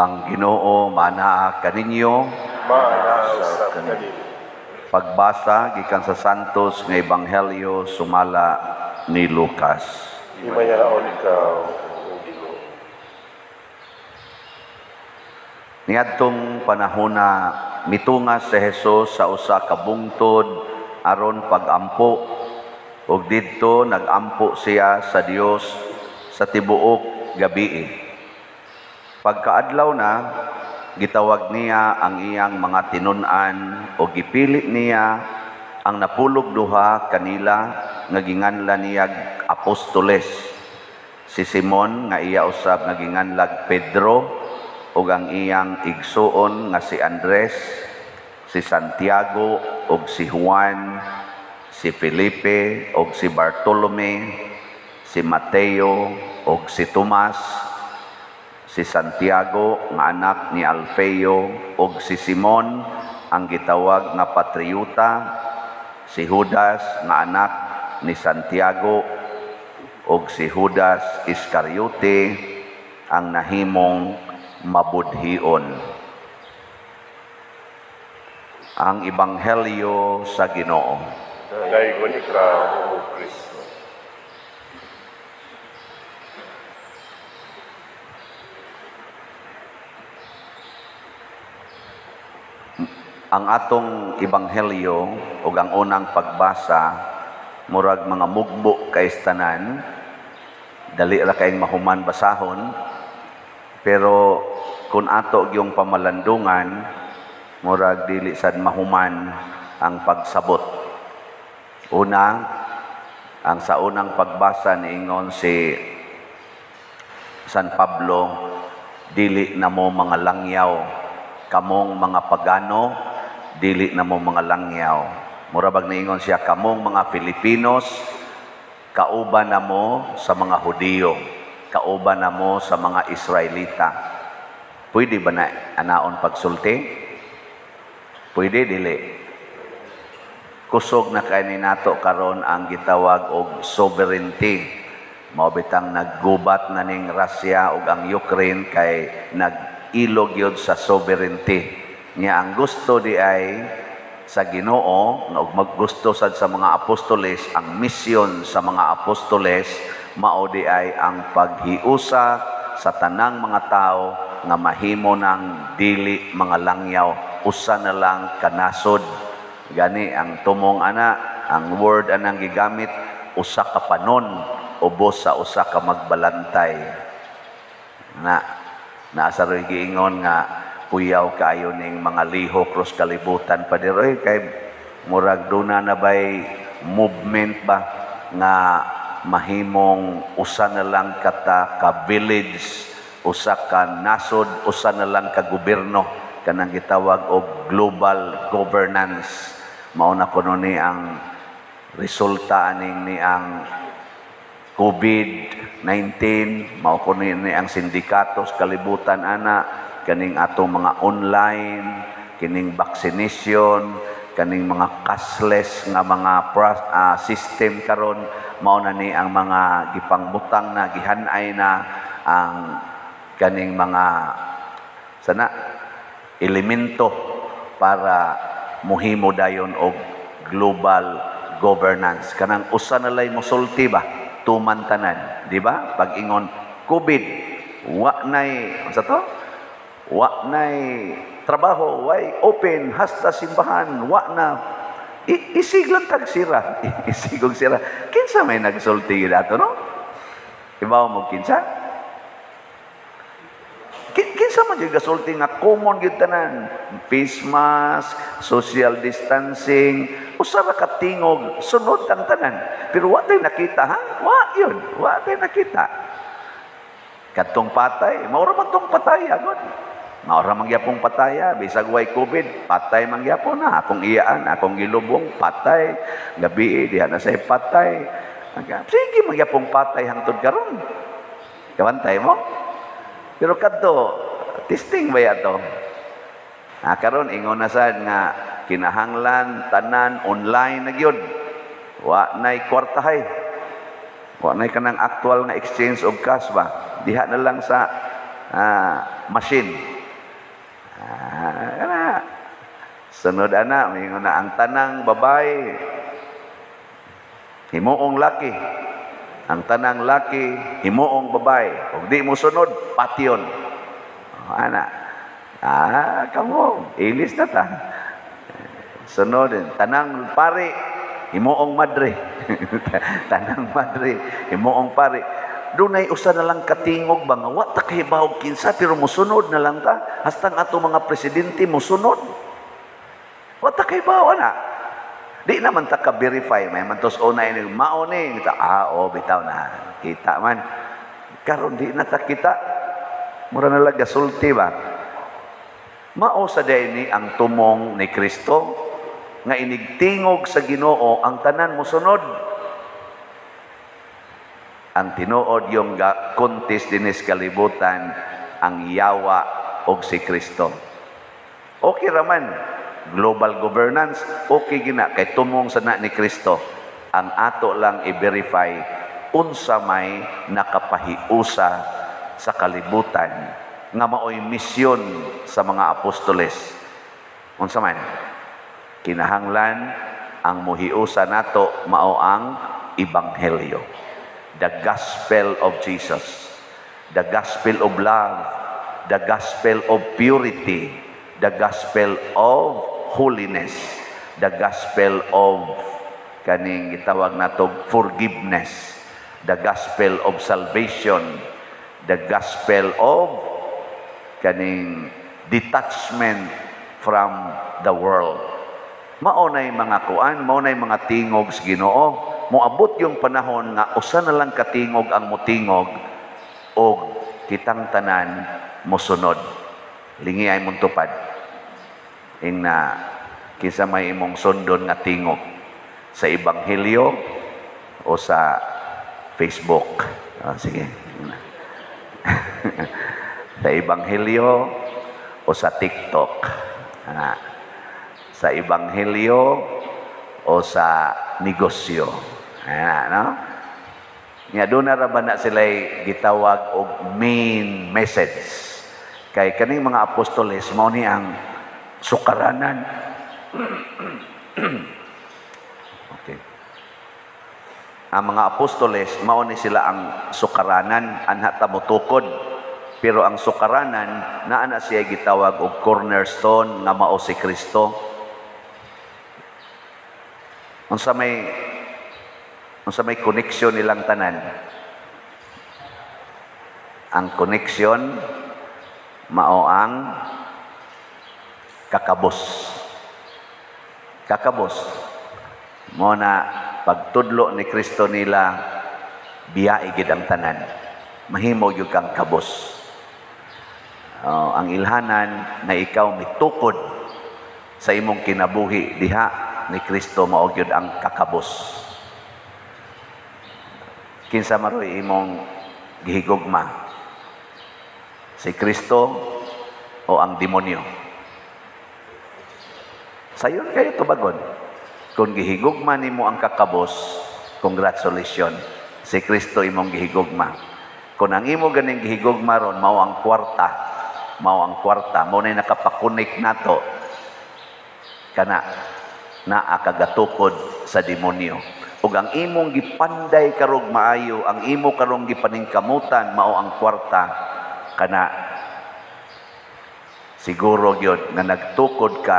Ang Ginoo manaa kaninyo. Pagbasa gikan sa Santos nga Ebanghelyo sumala ni Lucas. Himayaon ikaw. Niadtong panahona mitungas si Hesus sa usa ka bungtod aron pagampo, ug didto nagampo siya sa Dios sa tibuok gabii. Pagkaadlaw na, gitawag niya ang iyang mga tinun-an o gipili niya ang napulog duha kanila nga ginganlan niyag apostoles. Si Simon nga iya usab nga ginganlag Pedro ug ang iyang igsuon nga si Andres, si Santiago ug si Juan, si Felipe ug si Bartolome, si Mateo ug si Tomas, si Santiago nga anak ni Alfeo og si Simon ang gitawag nga patriyuta, si Judas nga anak ni Santiago og si Judas Iscariote ang nahimong mabudhion. Ang Ebanghelyo sa Ginoo. Dayon ikaw, Kristo. Ang atong Ebanghelyo o ang unang pagbasa murag mga mugbo kaistanan, dali ra kayong mahuman basahon, pero kun ato yung pamalandungan murag dili sad mahuman ang pagsabot. Una, ang sa unang pagbasa niingon si San Pablo, dili na mo mga langyaw kamong mga pagano, dili na mo mga langyaw. Murabag niingon siya, kamong mga Pilipinos, kauba na mo sa mga Hudiyo, kauba na mo sa mga Israelita. Pwede ba na anaon pagsulti? Pwede, dili. Kusog na kayo nato karon ang gitawag og sovereignty. Maubitang naggubat na ning Russia ug ang Ukraine kay nag-ilog yun sa sovereignty. Niya ang gusto di ay sa Ginoo nga maggusto sad sa mga apostoles, ang misyon sa mga apostoles mao di ay ang paghiusa sa tanang mga tao nga mahimo nang dili mga langyaw, usa na lang kanasod. Gani ang tumong ana, ang word anang gigamit, usa ka panon, ubos sa usa ka magbalantay. Na naasa ro'y giingon nga puyaw kayo ning mga lihok cross kalibutan pa diroy kay murag duna na bay movement ba nga mahimong usa na lang kata ka village, usa ka nasod, usa na lang ka gobyerno, kanang gitawag og global governance. Mao na kuno ni ang resulta aning ni ang COVID-19, mao kuno ni ang sindikatos kalibutan ana, kaning atong mga online, kining vaccination, kaning mga cashless nga mga system karon, mao na ni ang mga gipangbutang na gihanay na ang kaning mga sana elemento para muhimo dayon og global governance. Kanang usa na lay mosulti ba tuman tanan, di ba? Pag ingon COVID, wa nay sa to, wa na'y trabaho, wa'y open, hasta simbahan, wa na. Isig lang tag sira. Isigong sira. Kinsa may nagsulti yun ato, no? Ibaw mo, kinsa? Kinsa mo yung gasulti nga common yun tanan. Face mask, social distancing, usara ka tingog, sunod ang tanan. Pero wa tayo nakita, ha? Wa yun, wa tayo nakita. Katong patay, maura man tong patay, agad. Maura mangyapong pataya, bisag way COVID, patay mangyapon na. Akong iyaan, akong gilubong, patay. Gabi, diha na sa'y patay. Sige, mangyapong patay hangtod karon. Kabantay mo? Pero kadto, testing ba yato? Karon, ingon na saan nga, kinahanglan, tanan, online na yun. Wa na'y kwartahay. Wa na'y kanang actual na exchange of cash ba? Diha na lang sa masin. Kana sunod ana minguna ang tanang babae himuong laki, ang tanang laki himuong babae. Ug di mo sunod patyon. Ana. Kamo ilis na ta. Sunod tanang pari himuong madre. Tanang madre himuong pari. Dunay usa na lang katingog ba nga wa ta kahibaw kinsa pero mosunod na lang ta hastang ato mga presidente mosunod. Wa ta kahibaw ana. Di naman ta ka verify may mantos unay ning mao ning ta bitaw na kita man. Karon di na ta kita mura na lang gasulti ba. Mao sa dayni ang tumong ni Kristo nga inigtingog sa Ginoo ang tanan mosunod. Ang tinuod yung kontis dinis kalibutan ang yawa og si Kristo. Okay raman global governance okay gina kay tumong sana ni Kristo. Ang ato lang i-verify unsa may nakapahiusa sa kalibutan nga maoy misyon sa mga apostoles. Unsa man kinahanglan ang mohiusa nato mao ang Ebanghelyo. The gospel of Jesus, the gospel of love, the gospel of purity, the gospel of holiness, the gospel of kaning gitawag nato forgiveness, the gospel of salvation, the gospel of kaning detachment from the world. Maunay mga kuan, maunay mga tingog sa Ginoo. Moabot yung panahon nga usa na lang katingog ang motingog o kitang tanan mosunod. Lingi ay mong tupad. Ingna kisa may imong sundon nga tingog sa Ebanghelyo o sa Facebook. Oh, sige. Sa Ebanghelyo o sa TikTok. Sa Ebanghelyo o sa negosyo. Ayan, no? Nga doon naraban na sila'y gitawag og main message. Kay kaning mga apostoles, mao ni ang sukaranan. Okay. Ang mga apostoles, mao ni sila ang sukaranan, anha ta motukod. Pero ang sukaranan, naa na siya gitawag og cornerstone nga mao si Kristo. Unsa may connection nilang tanan. Ang connection mao ang kakabos. Kakabos mao na pagtudlo ni Kristo nila biyahe gid ang tanan. Mahimo gyud kang kabos. Oh, ang ilhanan na ikaw mitukod sa imong kinabuhi diha ni Kristo mao gyud ang kakabos. Kinsa maroy imong gihigugma? Si Kristo o ang demonyo? Sayon kayo tubagon. Kung gihigugma nimo ang kakabos, congratulations. Si Kristo imong gihigugma. Kung ang imo ganing gihigugma ron mao ang kwarta. Mao ang kwarta, mao nay nakapakunik nato kana naa kagatukod sa demonyo. Ug ang imong gipanday karog maayo, ang imo karong gipaningkamutan mao ang kwarta kana siguro gyud nga nagtukod ka,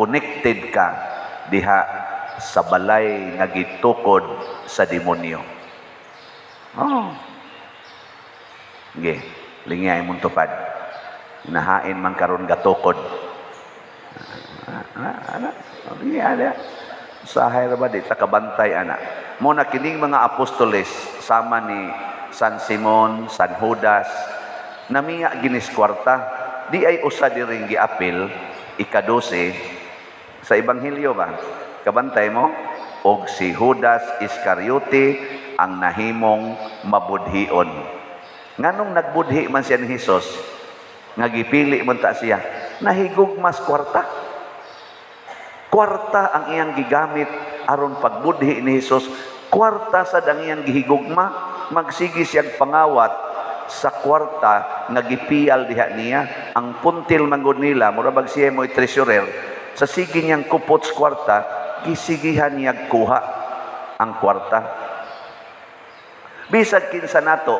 connected ka diha sa balay nga gitukod sa demonyo. Oh. Nge, lingay imong tupad. Nahain man karon gatukod. Ana. Usahay ra ba di takabantay ana. Muna kining mga apostoles sama ni San Simon, San Judas namiya ginis kwarta. Di ay usa diri giapil ika-12 sa Ebanghelyo ba. Kabantay mo og si Judas Iscariote ang nahimong mabudhion. Nganong nagbudhi man siya ni Hesus nga gipili man ta siya nahigog mas kwarta. Kwarta ang iyang gigamit aron pagbudhi ni Hesus. Kwarta sa dang iyang gihigugma, magsigi siyang pangawat sa kwarta nagipial diha niya ang puntil manggod nila murabag siya mo treasurer sa sige niyang kupot sa kwarta gisigihan niya kuha ang kwarta bisag kinsa nato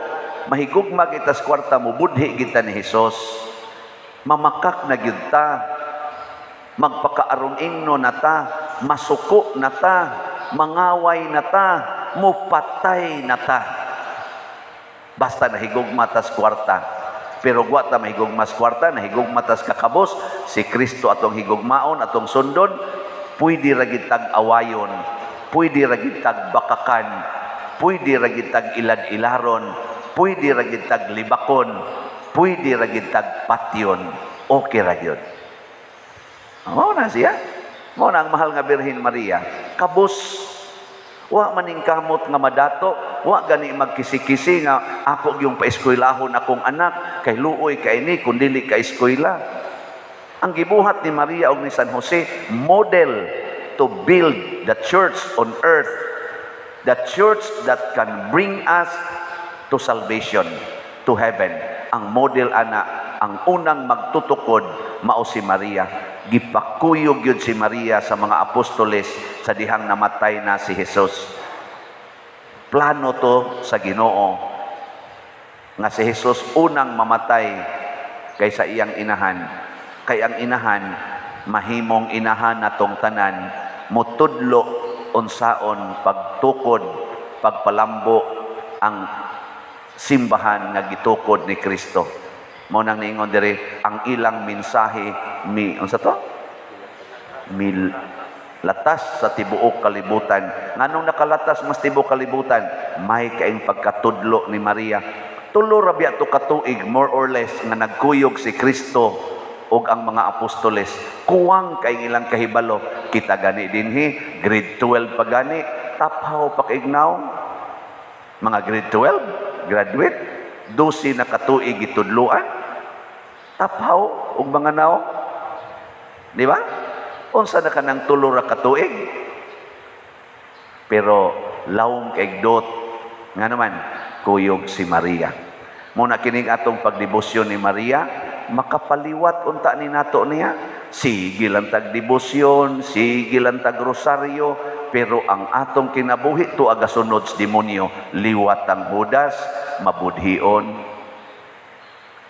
mahigugma kita sa kwarta mo budhi kita ni Hesus mamakak na gyud ta magpakaaron ingno nata masuko nata mangaway nata mupatay nata. Basta nahigugma tas kwarta. Pero wa ta mahigugma sa kwarta, nahigugma tas kakabos, si Kristo atong higugmaon, atong sundon, pwede ra gid tag awayon, pwede ra gid tag bakakan, pwede ra gid tag ilad-ilaron, pwede ra gid tag libakon, pwede ra gid tag patyon. Okay ra gyud. Mao na siya. Mao na ang mahal nga Birhen Maria. Kabos. Wa maningkamot nga madato, wa gani magkisi-kisi nga ako yung paeskwelahon akong anak, kay luoy kay ni kundili ka eskwela. Ang gibuhat ni Maria og ni San Jose, model to build the church on earth, the church that can bring us to salvation, to heaven. Ang model ana, ang unang magtutukod mao si Maria. Gipakuyog yun si Maria sa mga apostoles sa dihang namatay na si Jesus. Plano to sa Ginoo nga si Jesus unang mamatay kaysa iyang inahan. Kay ang inahan mahimong inahan natong tanan mutudlo unsaon pagtukod pagpalambo ang simbahan nga gitukod ni Kristo. Mao nang niingon dire ang ilang mensahe mi unsa to? Mil latas sa tibuok kalibutan. Nganong nakalatas mas tibuok kalibutan? May kaing pagkatudlo ni Maria. Tulo ra biya to katuig more or less nga nagkuyog si Kristo og ang mga apostoles. Kuwang kay ilang kahibalo. Kita gani dinhi grade 12 pa gani, taphaw pa kaignaw. Mga grade 12 graduate 12 na katuig gitudloan. Tapaw og mga nao, di ba? Unsa na kanang tulo ra ka tuig? Pero lawom kay dot nga naman kuyog si Maria. Muna kining atong pagdebosyon ni Maria, makapaliwat unta ni nato niya. Sige lang tag debosyon, sige lang tag rosaryo, pero ang atong kinabuhi to agasunod sa demonyo, liwat ang Judas, mabudhion.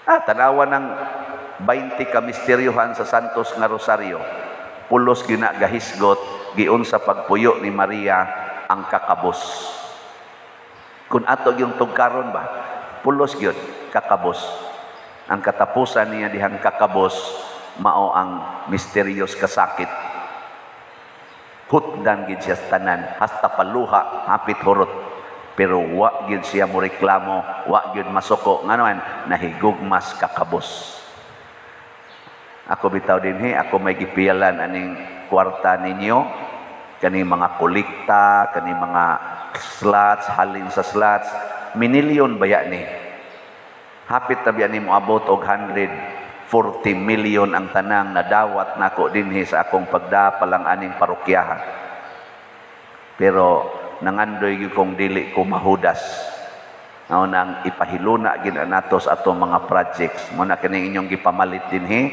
Tanawa ng 20 ka misteryohan sa Santos nga Rosario. Pulos ginagahisgot giun sa pagpuyo ni Maria ang kakabos. Kun ato yung tugkaron ba? Pulos gyud kakabos. Ang katapusan niya dihang kakabos mao ang misteryos kasakit. Hutdan gid siya tanan hasta paluha hapit horot. Pero wa gyud siya mo reklamo, wa gyud masuko nganoan nahigugmas kakabos. Ako bitaw dinhi, ako may gipialan aning kwarta ninyo kaning mga kolekta, kaning mga slots, halin sa slots, minilyon baya ni. Hapit na biya ni moabot og 140 million ang tanang nadawat nako dinhi sa akong pagdapalang aning parokyahan. Pero nangandoy gyud kong dili ko mahudas. Mao nang ipahiluna gid nato sa atong mga projects. Mao na kini inyong gipamalit dinhi,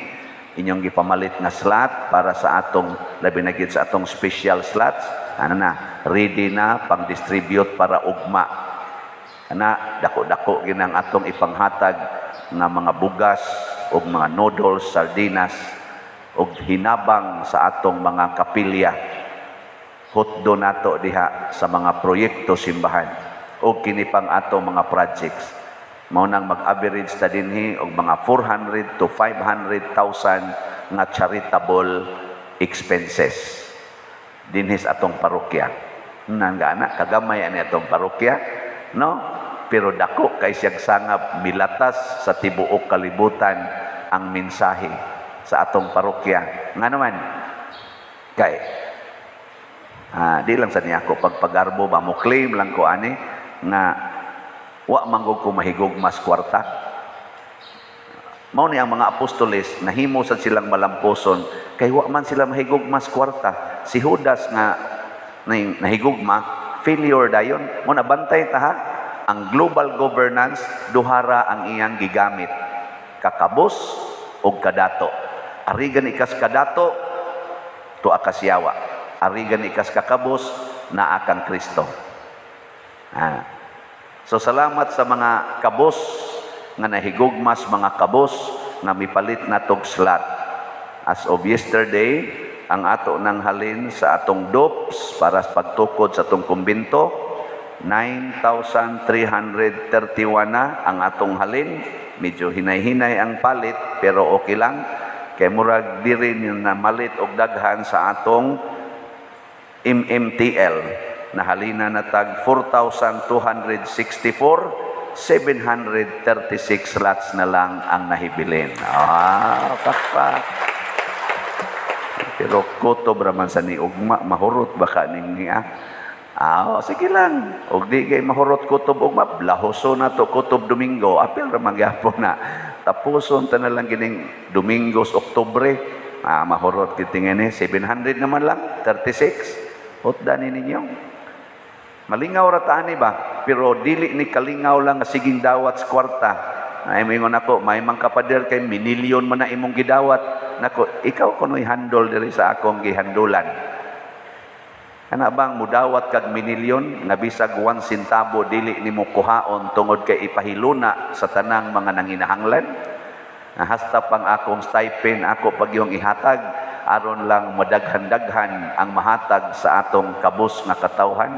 inyong gipamalit nga slot para sa atong labi na gid sa atong special slots. Ana na, ready na pang distribute para ugma. Ana dako-dako gid ang atong ipanghatag nga mga bugas ug mga noodles, sardinas ug hinabang sa atong mga kapilya. Hotdo nato diha sa mga proyekto simbahan o kini pang ato mga projects. Mao nang mag-average ta dinhi og mga 400 to 500,000 nga charitable expenses dinhi sa atong parokya. Nangana kagamay ani atong parokya, no? Pero dako kay siyang sangab milatas sa tibuok kalibutan ang mensahe sa atong parokya. Nga naman kay di lang sa niya ako pagpagarbo ba mo claim lang ko ani nga wa manggog ko mahigugmas kwarta. Mao ni ang mga apostoles nahimo sad silang malamposon kay wa man sila mahigugmas kwarta. Si Judas nga nahigugma failure dayon mo nabantay ta ha ang global governance duhara ang iyang gigamit, kakabos o kadato. Arigan ikas kadato, tua kasyawa. Arigan ikas kakabos, na akang Kristo. So salamat sa mga kabos nga nahigugmas, mga kabos nga mipalit na tog slat. As of yesterday, ang ato nang halin sa atong DOPS para sa pagtukod sa atong kumbinto, 9,331 na ang atong halin. Medyo hinay-hinay ang palit, pero okay lang. Kay murag di rin yung namalit o daghan sa atong MMTL. Nahalina na tag 4,264, 736 slots na lang ang nahibilin. Pakpak! Pero kotob raman sa niugma, mahurot baka niya. Sige lang. Og di kay mahurot kotob ugma, blahoso na to kotob Domingo. Apil raman gapo na. Tapuson ta na lang gining Domingos, Oktobre. Mahurot kitingin 700 naman lang, 36. Hotdanin ninyo. Malingaw ratani ba? Pero dili ni kalingaw lang siging dawat sa kwarta. Ay mingon ako, may mangkapader kay minilyon man na imong gidawat. Nako, ikaw kuno'y handol diri sa akong gihandulan. Kana bang mudawat kag minilyon nga bisag 1 centavo dili nimo kuhaon tungod kay ipahiluna sa tanang mga nanginahanglan? Hasta pang akong stipend ako pagyong ihatag aron lang madaghan-daghan ang mahatag sa atong kabus nga katawhan.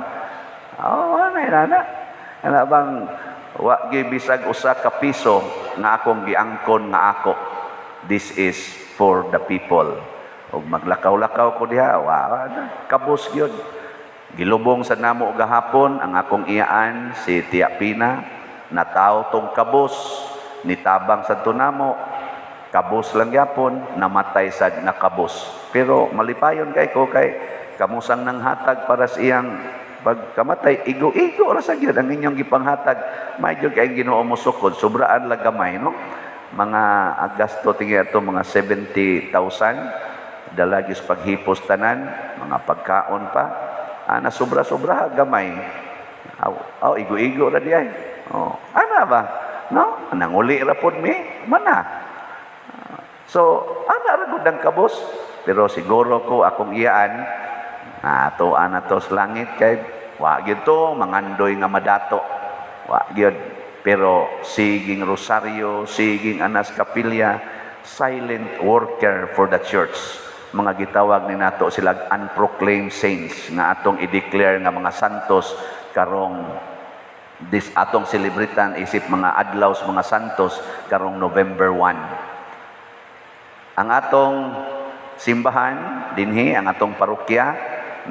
Anay nana. Kana bang wa gi bisag usa ka piso nga akong giangkon nga ako. This is for the people. Og maglakaw-lakaw ko diha, kabos yun. Gilubong sa namo gahapon ang akong iyaan, si Tia Pina, na tao tong kabos, nitabang sa tunamo, kabos lang yapon, namatay sa nakabos. Pero malipayon kay ko kay kamusang nang hatag para sa iyang pagkamatay, igo-igo oras yun ang inyong gipanghatag. May yun kayong ginoomusukod, sobraan lang gamay, no? Mga agasto tingin ito, mga 70,000 dalagis paghipos tanan, mga pagkaon pa, na sobra-sobra gamay. Igo-igo na diay. Ana ba? No? Nanguli rapod mi? Mana? So, ana ragod ang kabos. Pero siguro ko akong iyaan, atoan na to sa langit kay wag ito, mangandoy nga madato. Wag yun. Pero siging Rosario, siging Anas Kapilya, silent worker for the church. Mga gitawag ni nato sila unproclaimed saints na atong i-declare nga mga santos karong this atong celebritan isip mga adlaws mga santos karong November 1. Ang atong simbahan dinhi ang atong parokya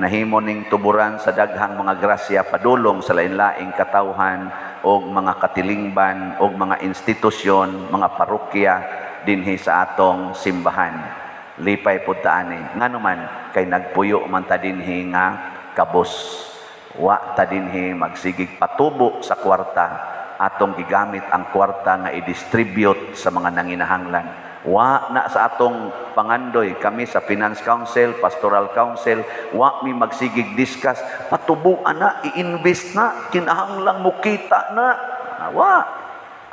nahimo ning tuburan sa daghang mga grasya padulong sa lain-laing katawhan og mga katilingban og mga institusyon, mga parokya dinhi sa atong simbahan. Lipay pud ta ani. Nganuman kay nagpuyo man ta dinhi nga kabos. Wa ta dinhi magsigig patubo sa kwarta. Atong gigamit ang kwarta nga i-distribute sa mga nanginahanglan. Wa na sa atong pangandoy kami sa Finance Council, Pastoral Council, wa mi magsigig discuss, patubuan na, i-invest na, kinahanglang mo kita na. Wa.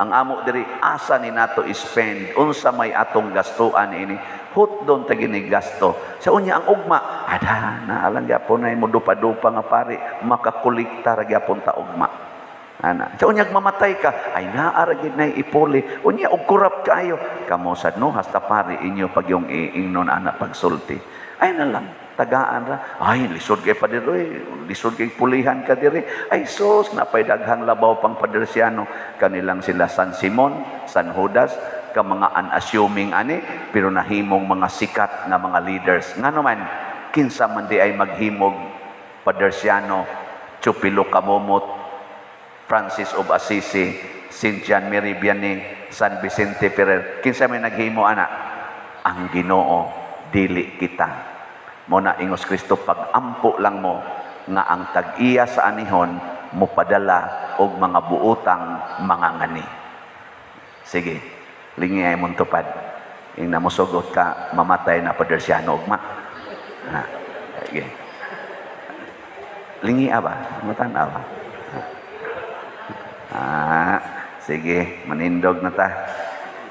Ang amo diri asa ni nato i-spend unsa may atong gastuan ini. Hotdon ta ginigasto. Sa unya ang ugma, ada na alang gyapon nay modupa-dupa nga pare, makakolekta ra gyapon ta ugma. Ana, sa unyag mamatay ka, ay naaragid na ipuli. Unya, ugkurap kayo. Kamusad, no? Hasta pari inyo pag yung iingnon, anak, pagsulti. Ay na lang, tagaan ra. Ay, lisod kay padiro, lisod kay pulihan ka diri. Ay, sos, napaydaghang labaw pang padersiano. Kanilang sila San Simon, San Judas, ka mga unassuming ani, pero nahimong mga sikat na mga leaders. Nga naman, kinsa man di ay maghimog, padersiano, Chupilo Kamumot, Francis of Assisi, St. John Mary Vianney, San Vicente Ferrer. Kinsa may naghimo ana? Ang Ginoo dili kita. Muna ingos Kristo pagampo lang mo nga ang tag-iya sa anihon mo padala og mga buotang mga ngani. Sige, lingay mo tupad. Ing namusugot ka mamatay na padersiano ugma. Na. Sige. Lingi aba, matan aba. Sige, manindog na ta.